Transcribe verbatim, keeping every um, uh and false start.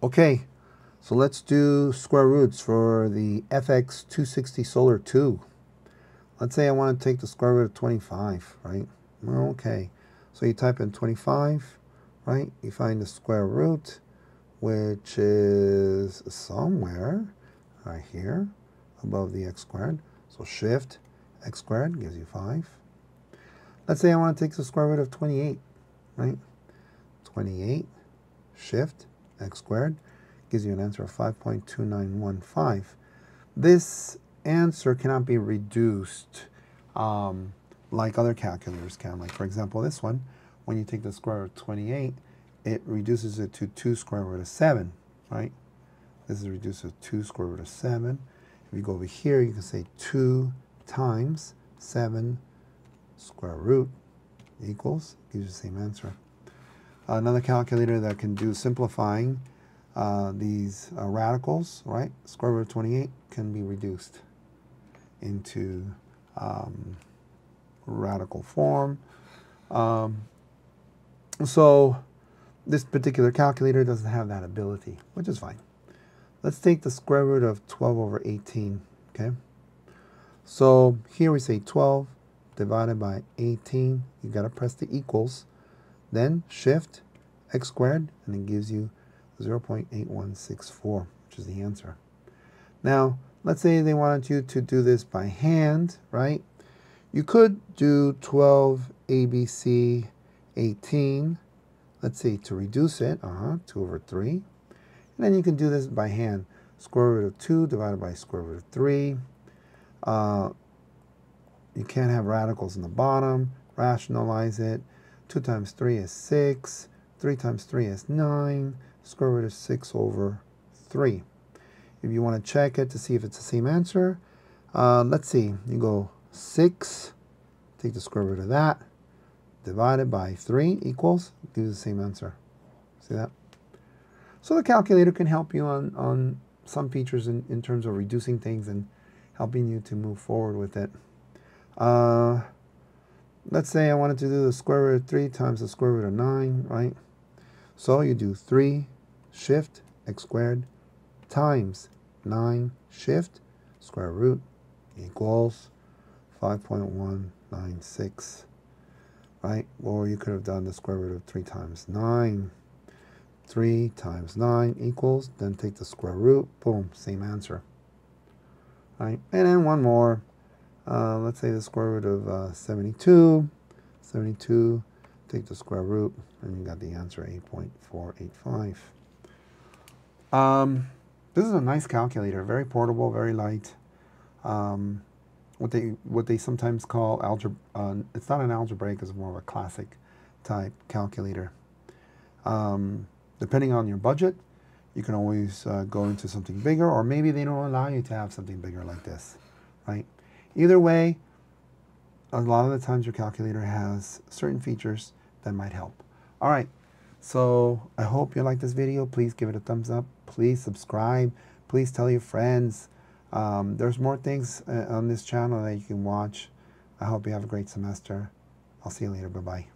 Okay, so let's do square roots for the F X two sixty Solar two. Let's say I want to take the square root of twenty-five, right? Okay, so you type in twenty-five, right? You find the square root, which is somewhere right here above the x squared. So shift, x squared gives you five. Let's say I want to take the square root of twenty-eight, right? twenty-eight, shift, x squared gives you an answer of five point two nine one five. This answer cannot be reduced um, like other calculators can. Like, for example, this one, when you take the square root of twenty-eight, it reduces it to two square root of seven, right? This is reduced to two square root of seven. If you go over here, you can say two times seven square root equals, gives you the same answer. Another calculator that can do simplifying uh, these uh, radicals, right? Square root of twenty-eight can be reduced into um, radical form. Um, so this particular calculator doesn't have that ability, which is fine. Let's take the square root of twelve over eighteen, okay? So here we say twelve divided by eighteen. You gotta press the equals, then shift, x squared, and it gives you zero point eight one six four, which is the answer. Now, let's say they wanted you to do this by hand, right? You could do twelve, A B C, eighteen, let's say to reduce it, uh-huh, two over three. And then you can do this by hand. Square root of two divided by square root of three. Uh, you can't have radicals in the bottom. Rationalize it. two times three is six, three times three is nine, square root of six over three. If you want to check it to see if it's the same answer, uh, let's see, you go six, take the square root of that, divided by three equals, gives the same answer. See that? So the calculator can help you on, on some features in, in terms of reducing things and helping you to move forward with it. Uh, Let's say I wanted to do the square root of three times the square root of nine, right? So you do three, shift, x squared, times nine, shift, square root, equals five point one nine six, right? Or you could have done the square root of three times nine. three times nine equals, then take the square root, boom, same answer, right? And then one more. Uh, let's say the square root of uh, seventy-two. seventy-two, take the square root, and you got the answer, eight point four eight five. Um, this is a nice calculator, very portable, very light. Um, what they what they sometimes call algebra. Uh, it's not an algebraic; it's more of a classic type calculator. Um, depending on your budget, you can always uh, go into something bigger, or maybe they don't allow you to have something bigger like this, right? Either way, a lot of the times your calculator has certain features that might help. All right, so I hope you like this video. Please give it a thumbs up. Please subscribe. Please tell your friends. Um, there's more things uh, on this channel that you can watch. I hope you have a great semester. I'll see you later. Bye-bye.